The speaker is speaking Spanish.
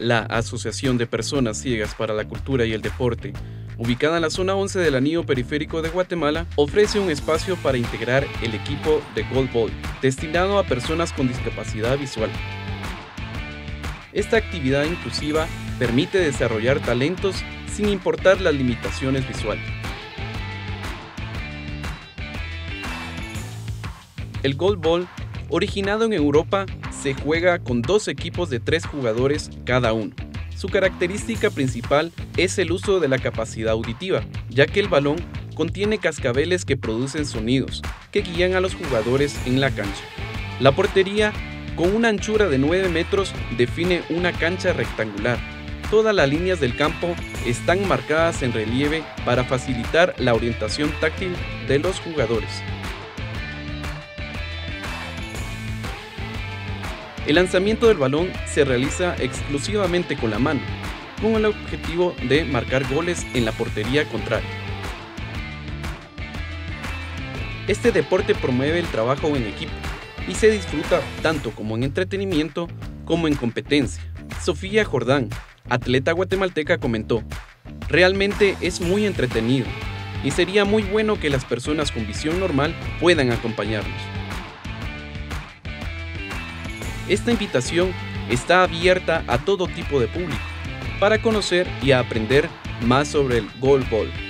La Asociación de Personas Ciegas para la Cultura y el Deporte, ubicada en la zona 11 del anillo periférico de Guatemala, ofrece un espacio para integrar el equipo de Goalball, destinado a personas con discapacidad visual. Esta actividad inclusiva permite desarrollar talentos sin importar las limitaciones visuales. El Goalball, originado en Europa, se juega con dos equipos de 3 jugadores cada uno. Su característica principal es el uso de la capacidad auditiva, ya que el balón contiene cascabeles que producen sonidos que guían a los jugadores en la cancha. La portería, con una anchura de 9 metros, define una cancha rectangular. Todas las líneas del campo están marcadas en relieve para facilitar la orientación táctil de los jugadores. El lanzamiento del balón se realiza exclusivamente con la mano, con el objetivo de marcar goles en la portería contraria. Este deporte promueve el trabajo en equipo y se disfruta tanto como en entretenimiento como en competencia. Sofía Jordán, atleta guatemalteca, comentó: "Realmente es muy entretenido y sería muy bueno que las personas con visión normal puedan acompañarnos". Esta invitación está abierta a todo tipo de público para conocer y aprender más sobre el Goalball.